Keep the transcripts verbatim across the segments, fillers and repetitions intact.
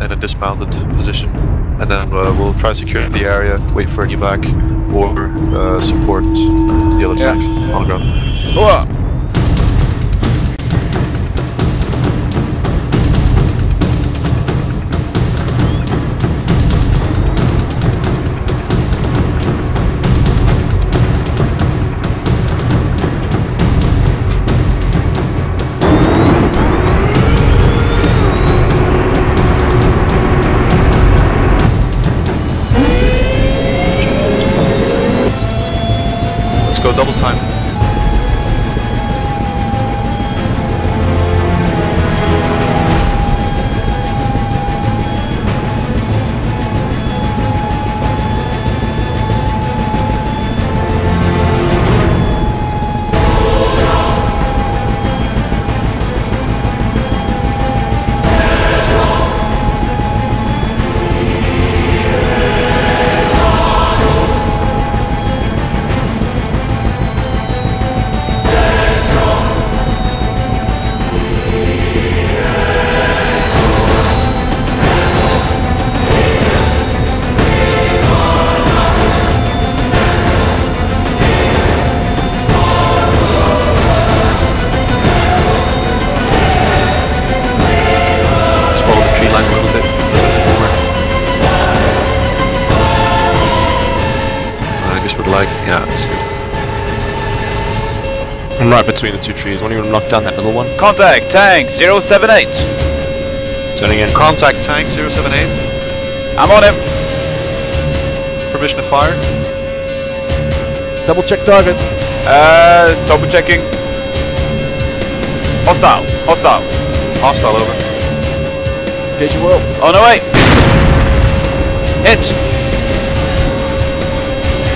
in a dismounted position, and then uh, we'll try securing the area, wait for an evac, or uh, support the other tank yeah. on the ground. Whoa. Let's go double time. I'm right between the two trees. Why don't you knock down that little one? Contact tank zero seven eight. Turning in. Contact tank zero seven eight. I'm on him. Permission to fire. Double check target. Uh, double checking. Hostile. Hostile. Hostile over. Engage your world. On the way. Hit.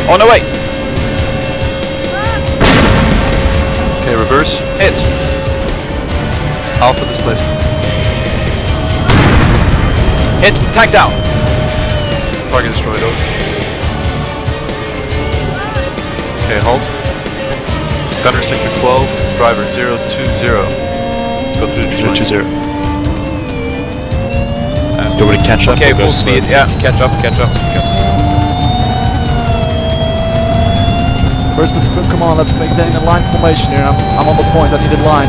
On the way. Okay, reverse. Hit. Alpha displaced. Hit. Tag down. Target destroyed. Over. Okay, halt. Gunner sector twelve. Driver zero two zero. Go through the zero two zero. Um, Do you want to catch up? Okay, full speed. Yeah, catch up, catch up. First, come on, let's maintain a line formation here. I'm, I'm on the point, I need a line.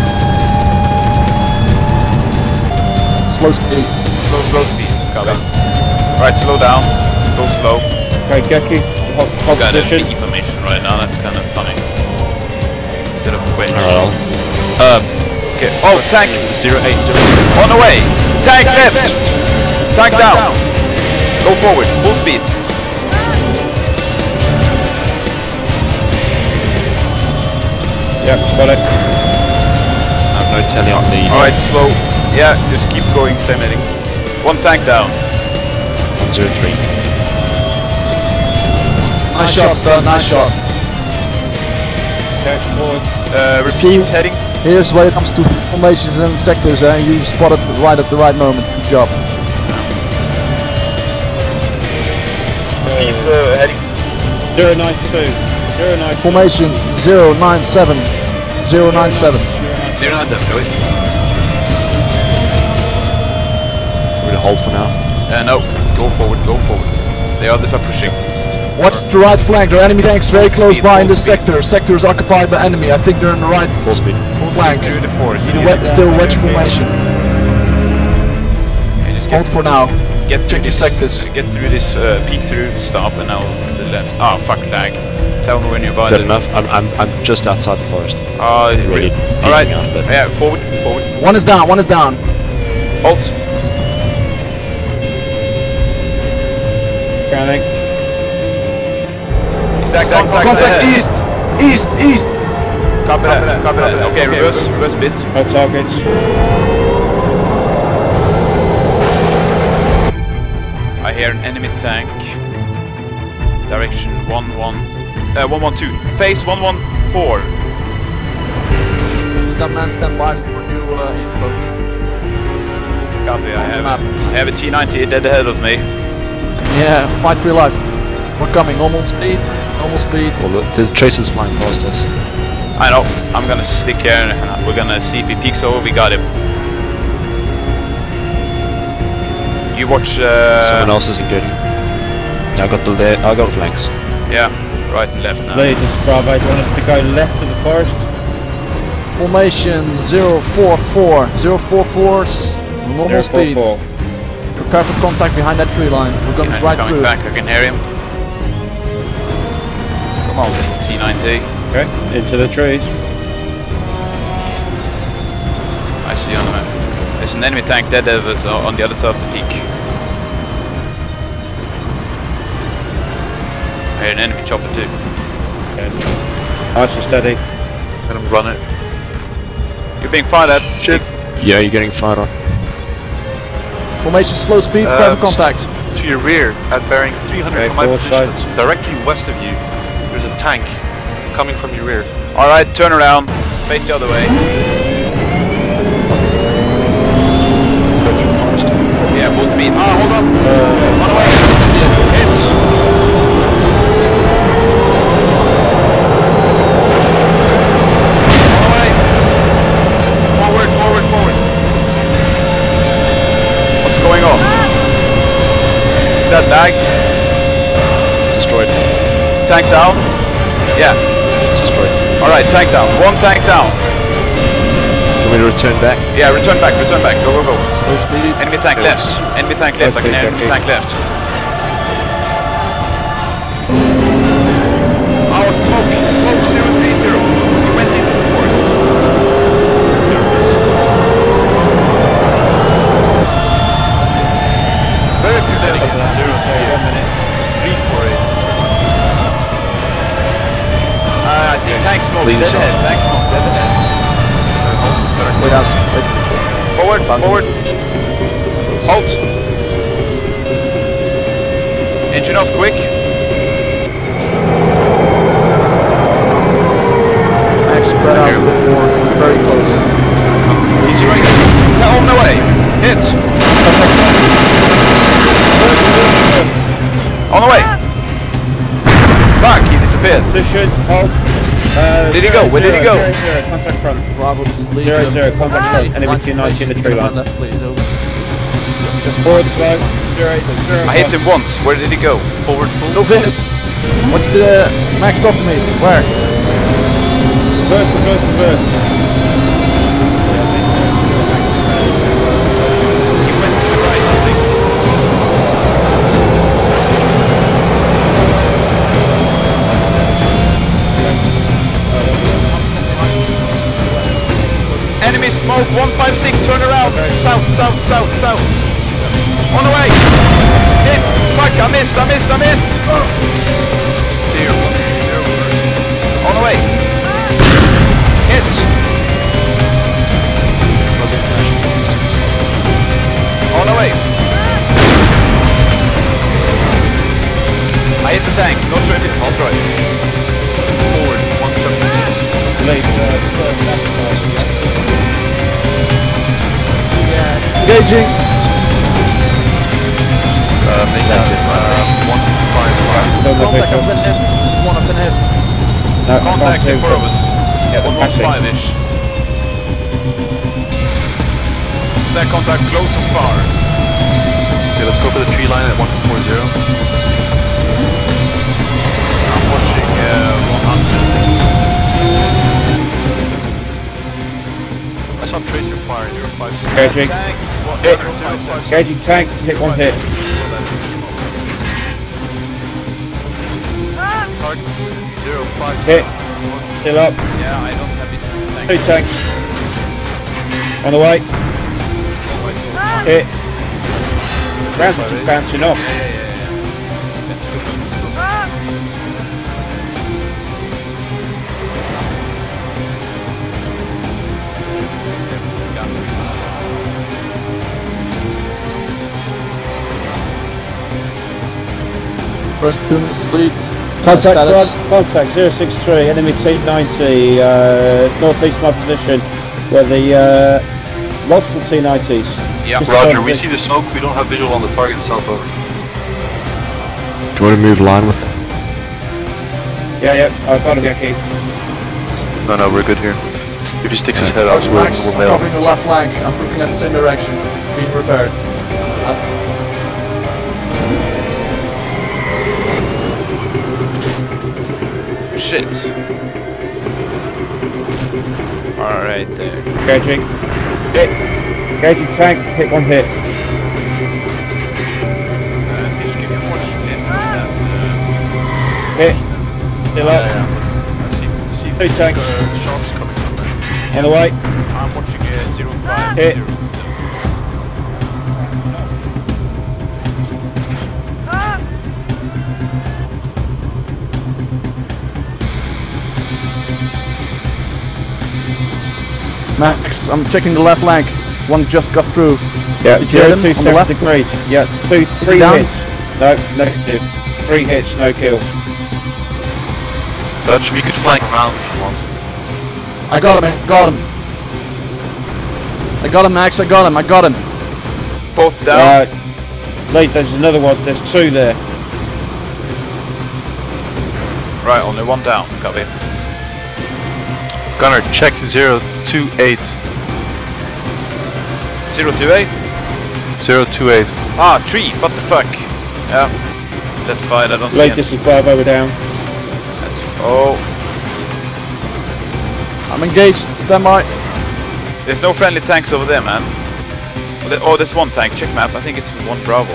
Slow speed. Slow, slow speed. Copy. Alright, slow down. Go slow. Okay, Geki, hold position. Got an E formation right now, that's kind of funny. Instead of quitting. Alright. Um, okay. Oh, tank! zero eight zero. On the way! Tank, tank left! left. Tank, tank down. down! Go forward, full speed. Yeah, got it. I have no telly on the... Alright, slow. Yeah, just keep going, same heading. One tank down. One, two, three. Nice, nice shot, Stan, nice shot. Okay, forward. Uh, repeat heading. Here's where it comes to formations and sectors, eh? You spotted right at the right moment. Good job. Repeat uh, heading. zero nine two. Formation zero nine seven. zero nine seven. zero nine seven, go in. We're gonna hold for now. Uh, no, go forward, go forward. The others are pushing. Watch the right flank, there are enemy tanks very full close speed, by in this speed. sector. Sector is occupied by enemy. I think they're in the right full speed. Full flank. Through the forest. You wet, still wedge formation. Okay, just hold for now. Get through Check this, sectors. Get through this uh, peek through, stop, and now to the left. Ah, oh, fuck lag. Tell me when you're by. Is that enough? I'm, I'm, I'm just outside the forest. Ah, uh, really. Alright, yeah, forward, forward. One is down, one is down. Halt. Grounding. Exact, exact, contact east, east, east. Copy that, copy that. Okay, reverse, reverse bit. No targets. I hear an enemy tank. Direction one one. Uh, one one two. Phase one one four. Stuntman, stand by for new uh, info. Copy, I have, I have a T ninety dead ahead of me. Yeah, fight for your life. We're coming, normal speed, normal speed. Oh, look, the tracer's flying past us. I know, I'm gonna stick here and we're gonna see if he peeks over. We got him. you watch. Uh, Someone else isn't good. I got the le I got flanks. Yeah, right and left now. Ladies, Bravo, do you want us to go left to the forest? Formation zero four four. zero four four, normal speed. Prepare for contact behind that tree line. We're going right coming through. Back, I can hear him. Come on, T ninety. Okay, into the trees. I see on the map. There's an enemy tank dead over on the other side of the peak. I hear an enemy chopper too. Okay. Nice and steady. Let him run it. You're being fired at. Shit. Yeah, you're getting fired on. Formation slow speed, prepare for contact. To your rear, at bearing three hundred from my position, directly west of you, there's a tank coming from your rear. Alright, turn around, face the other way. Yeah, full speed. Ah, hold up! Run away! See it. Hit! Run away! Forward, forward, forward! What's going on? Is that lag? Destroyed. Tank down? Yeah. It's destroyed. Alright, tank down. One tank down. We return back. Yeah, return back, return back. Go, go, go. Slow speed. Enemy tank yes. left. Enemy tank left. Okay, I can hear enemy okay. tank left. Our smoke, smoke zero three zero. We went into the forest. It's very upsetting. Zero three one minute. Three four eight. Ah, I see tank smoke. Dead ahead. Tank smoke. Dead ahead. Wait out. Wait. Forward, forward. Halt. Engine off quick. Max spread out a bit more. Very close. Easy right. Tell him the way. Hits. On the way. Fuck, he disappeared. Position, halt. Uh, did he go? Where did he go? zero zero, contact front. Bravo, this is leading. zero zero, contact front. Enemy two ninety in the tree line. Left, please, over. Just forward slow. zero eight zero. I hit him once. Where did he go? Forward full. No vis. What's the uh, max top to me? Where? Reverse, reverse, reverse. He went to the right, I think. Smoke one five six, turn around. Okay. South, south, south, south. On the way. Hit. Fuck, I missed, I missed, I missed. Oh. Steer one six zero. On the way. Hit. On the way. I hit the tank, not sure if it's destroyed. Forward one seven six. Late, uh, third, engaging. Uh, make that it. Uh, one five five. Contact over the left. There's one up the head. No, contact in front of us. Yeah, one one five ish. Is that contact close or far? Okay, let's go for the tree line at one four zero. I'm watching uh, one hundred. I saw tracer fire zero five six. Okay, Jake. Hit. Engaging tank, hit one hit. Target zero five. Hit. Still up. Yeah, I don't have this tank. Two tanks. On the way. Hit. Round bouncing off. Yeah, first fleet. Contact, uh, contact zero six three, enemy T ninety, uh, northeast my position, where the uh, multiple T nineties. Yeah, just roger, we see the smoke, we don't have visual on the target, south over. Do you want to move line with them? Yeah, yeah, I've got him, yeah, Keith. No, no, we're good here. If he sticks his head out, we'll mail. I'm covering the left flank, I'm looking at the same direction, being prepared. Uh, shit. Alright there. Engaging. Hit. Engaging tank. Hit one hit. Uh, fish, give me more shit from that. Uh, hit. Still up. Yeah, yeah. I see, I see two tanks. Uh, shots coming from there. On the way. I'm watching uh, zero five. Hit. Zero still. Max, I'm checking the left leg. One just got through. Yeah, did you hear them on the left? Degrees. Yeah, two, three hits. No, negative. Three hits, no kills. Dutch, we could flank around if you want. I got him, I got him. I got him, Max, I got him, I got him. Both down. Right. Wait, there's another one, there's two there. Right, only one down, copy. Gunner, check zero two eight. zero two eight? zero two eight. Ah, three, what the fuck? Yeah. That fight, I don't see it. This is Bravo, we're down. That's. Oh. I'm engaged, stand by. There's no friendly tanks over there, man. Oh, there's one tank, check map. I think it's one Bravo.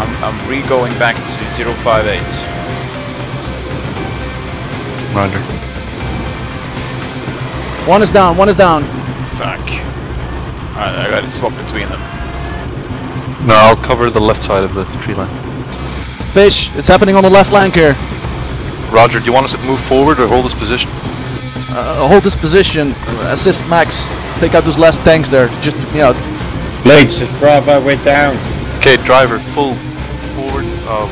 I'm, I'm re going back to zero five eight. Roger. One is down, one is down. Fuck. Alright, I gotta swap between them. No, I'll cover the left side of the tree line. Fish, it's happening on the left flank here. Roger, do you want us to move forward or hold this position? Uh, hold this position. Assist Max. Take out those last tanks there. Just, you know. Blades, just Bravo, we're down. Okay, driver, full forward. Uh,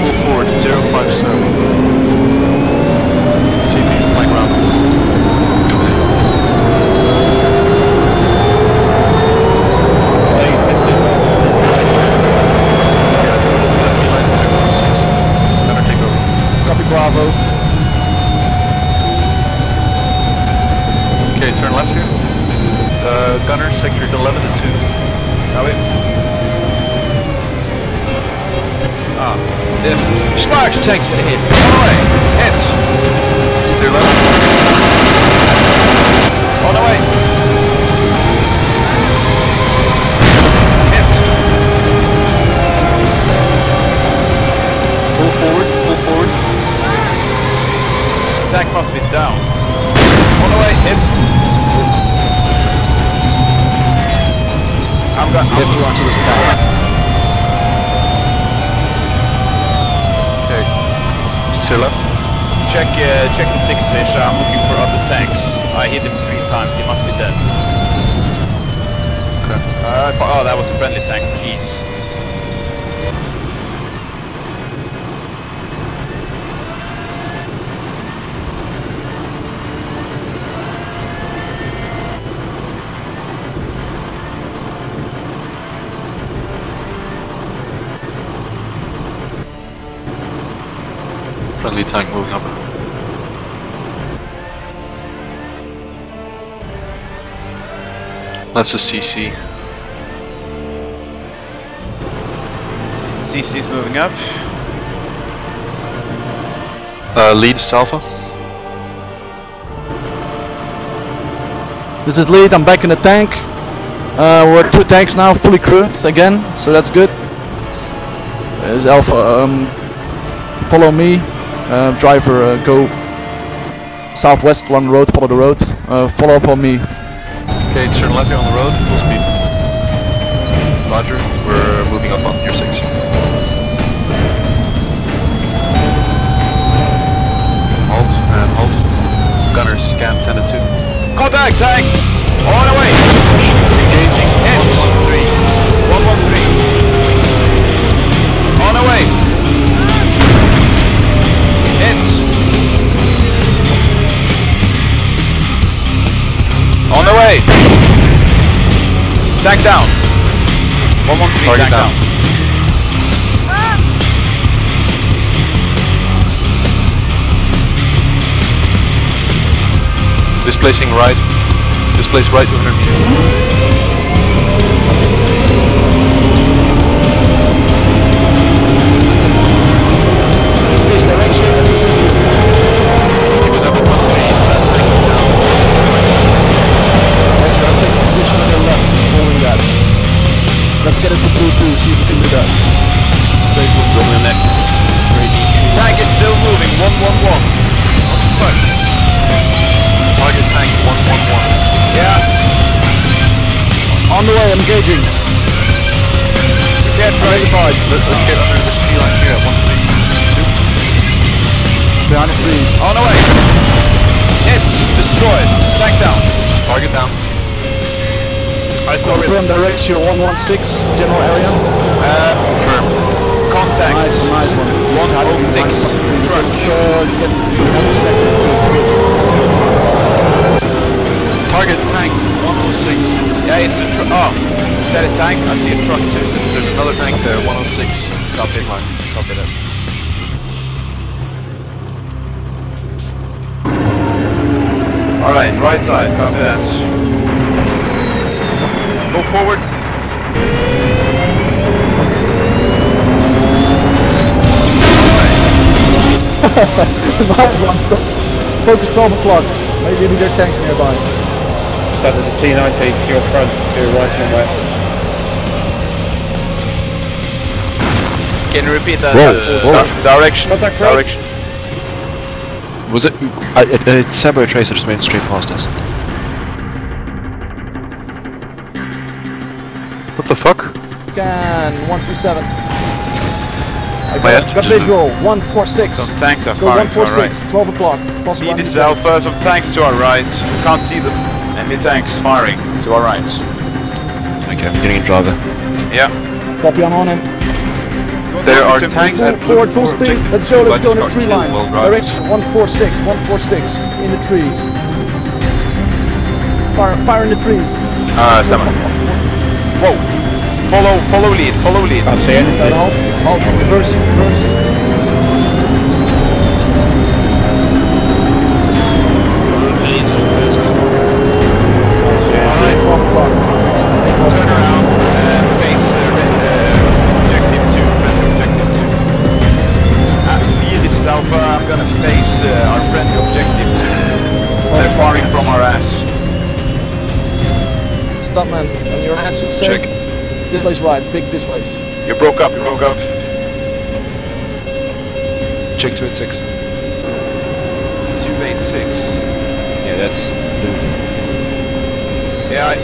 full forward, zero five seven. Bravo. Okay, turn left here. Uh, gunner, sector eleven and two. Now in. Ah, yes. Stark tanks to hit. Away. Hits. Steer left. On the way. Hits. Pull forward. Pull forward. Attack must be down. On the way, hit. I'm going to lift you onto this tower. Okay. Still up. Check, uh, check the six fish. I'm looking for other tanks. I hit him three times. He must be dead. Okay. Uh, oh, that was a friendly tank. Jeez. Friendly tank moving up. That's a C C. C C is moving up. Uh, Leeds Alpha. This is lead. I'm back in the tank. Uh, we're two tanks now, fully crewed again, so that's good. There's Alpha. Um, follow me. Uh, driver, uh, go southwest along the road, follow the road, uh, follow up on me. Okay, turn left here on the road, full speed. Roger, we're moving up on your six. Halt, and halt. Gunner, scan ten and two. Contact, tank! On the way! Engaging, hits! one one three. On the way! On the way! Tank down! one one three, tank down. down. Displacing right. Displace right two hundred meters. let's get it to blue too, see if we can do that. Safe move from the left. Tank is still moving, one one one. What the fuck? Target tank one one one. Yeah. On the way, engaging. We can't try to fight. Let's get through this tree line here. One three two. Behind the trees. On the way. Hits. Destroyed. Tank down. Target down. I saw it. Confirm direction one one six, general area. Uh, confirm. Contact. Nice, nice one. one oh six. Truck. Target tank. one oh six. Yeah, it's a truck. Oh, is that a tank? I see a truck too. There's another tank there. one oh six. Copy line. Copy that. All right, right side. Copy that. Go forward. Nice one, stop. Focus twelve o'clock. Maybe the good tanks nearby. That is a T nine T to your front, to your right and left. Can you repeat that? Whoa, uh, whoa. Direction. Contact direction. Was it? I, it, it Sabre Tracer just made it straight past us. What the fuck? Can one two seven. I got, got visual, one four six. Some tanks are firing to our right. twelve o'clock. Need is Alpha, some tanks to our right. We can't see them. Enemy tanks firing to our right. Okay, I'm getting a driver. Yeah. Copy, I'm on him. There are tanks at forward full speed. Let's go, let's go in the tree line. Direction one four six, one four six. In the trees. Fire, fire in the trees. Ah, uh, stamina. Whoa! Follow, follow lead, follow lead. Can't say anything. Halt, halt, reverse, reverse. Alright, one o'clock. Turn around and face uh, uh, objective two, friendly objective two. At me, this is Alpha, I'm gonna face uh, our friendly objective two. They're firing from our ass. Stuntman, on your ass, check. This place right, big this place. You broke up, you broke up. Check two eight six. two eight six. Yeah, that's... Yeah, I...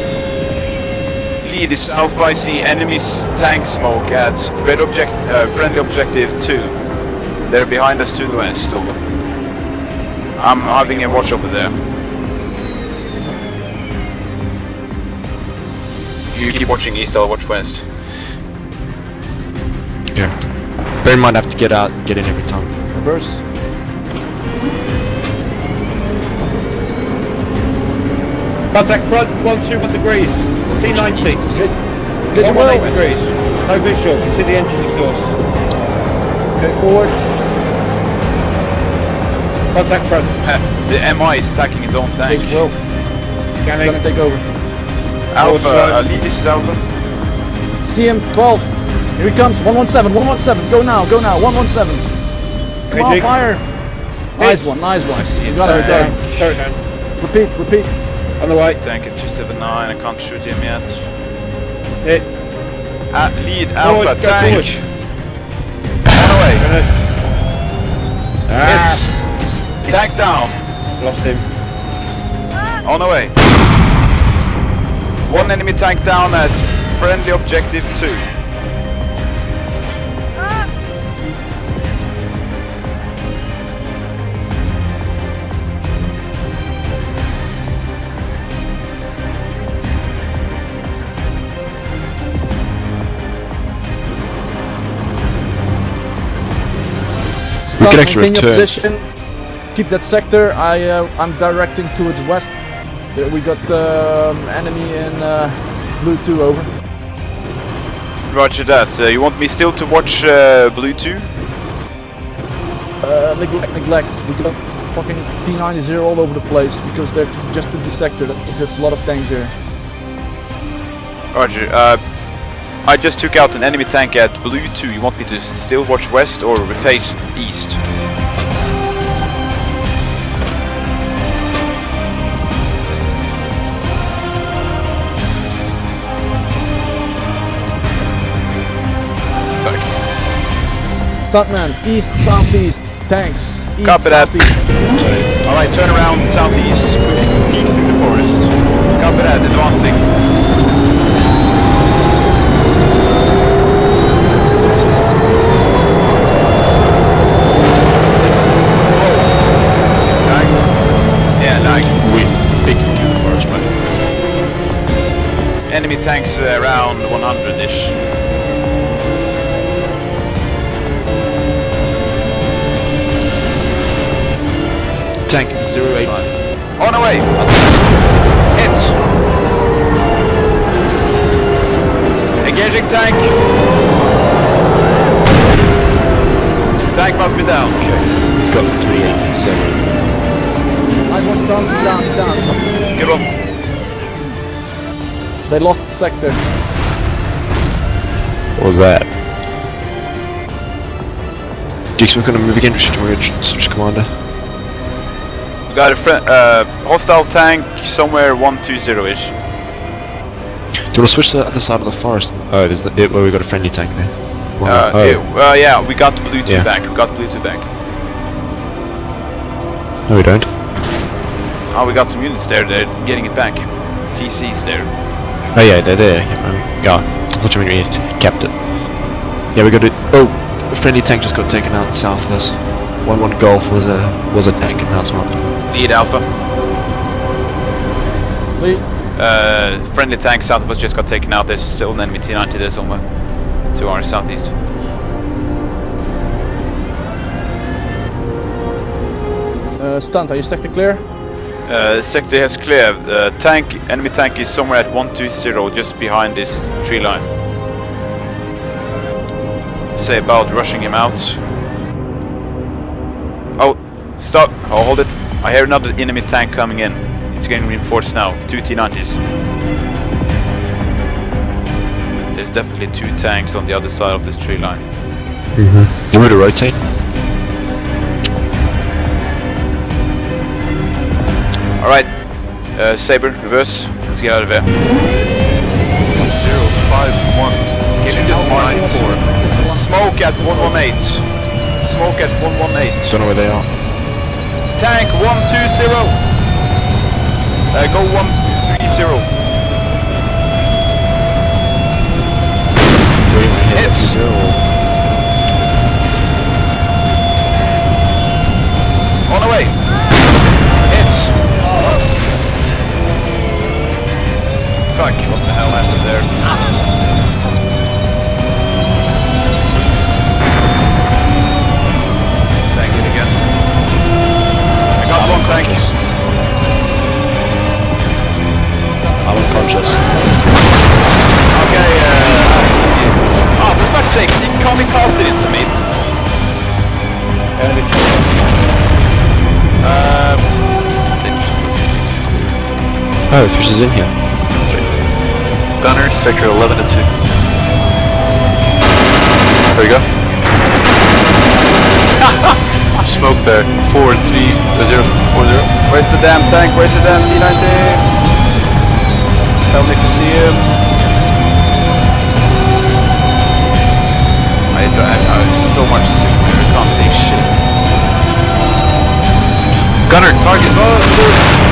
Lead is Alpha, I see enemies tank smoke at red object, uh, friendly objective two. They're behind us to the west, over. I'm having a watch over there. You keep watching east, I'll watch west. Yeah. Bear in mind I have to get out and get in every time. Reverse. Contact front, one two one degrees. T ninety. Did you well? Degrees. No visual, you see the engine exhaust. Go forward. Contact front. Uh, the M I is attacking its own tank. It's well. Scanning. Gonna take over. Alpha, uh, lead, this is Alpha. See him, twelve. Here he comes, one one seven, one one seven. Go now, go now, one one seven. Come on, fire. Nice one, nice one. I see you got it down. Repeat, repeat. On the right. Tank at two seven nine, I can't shoot him yet. Hit. At lead, Alpha, forward, tank. Run away. Ah. Hit. Tank down. Lost him. On the way. One enemy tank down at friendly objective two. We can actually return. Position. Keep that sector. I uh, I'm directing towards west. We got the um, enemy in uh, blue two, over. Roger that. Uh, you want me still to watch uh, blue two? Uh, neglect, neglect. We got fucking T ninety all over the place because they're just in the sector. There's a lot of tanks here. Roger. Uh, I just took out an enemy tank at blue two. You want me to still watch west or face east? Stuntman, east, southeast, tanks. East, Copy that. Alright, turn around southeast, quickly peek through the forest. Copy that, advancing. Enemy tanks uh, around one hundred-ish. Tank zero eight five. On our way! Hits! Engaging tank! Tank must be down. Okay. He's got three eighty-seven. I was down, down, down. Good one. They lost sector. What was that? Dukes, we're gonna move again. Switch commander. We got a friend, uh, hostile tank somewhere one two zero-ish. Do you want to switch to the other side of the forest? Oh, there's the, it, well, we got a friendly tank there. Uh, oh. It, uh, yeah, we got Bluetooth yeah. back. We got Bluetooth back. No, we don't. Oh, we got some units there. They're getting it back. C C's there. Oh yeah, they're there. Yeah, I thought you meant we kept it. Yeah, we got it. Oh, a friendly tank just got taken out south of us. one one Golf was a was a tank, now it's not. Lead Alpha. Lead. Uh, friendly tank south of us just got taken out. There's still an enemy T ninety there somewhere to our southeast. Uh, Stunt, are you sector clear? Uh, sector has cleared. Uh, tank, enemy tank is somewhere at one two zero, just behind this tree line. Say about rushing him out. Oh, stop! Oh, hold it. I hear another enemy tank coming in. It's getting reinforced now. Two T ninety s. There's definitely two tanks on the other side of this tree line. Mm-hmm. You want to rotate? Alright, uh, Sabre, reverse, let's get out of here. zero five one, can you just mark it? Smoke at one one eight. Smoke at one one eight. Don't know where they are. Tank one two zero. Uh, go one three zero. Hits! On the way! Hits! Fuck, what the hell happened there? Tank it again. I got one tank. I'm unconscious. Okay, uh... oh, for fuck's sake, he kamikazed it into me. Uh... Oh, Fish is in here. Gunner, sector eleven and two. There we go. Smoke there. four three zero four zero. Where's the damn tank? Where's the damn T ninety? Tell me if you see him. I don't have so much super. I can't see shit. Gunner, target. Oh,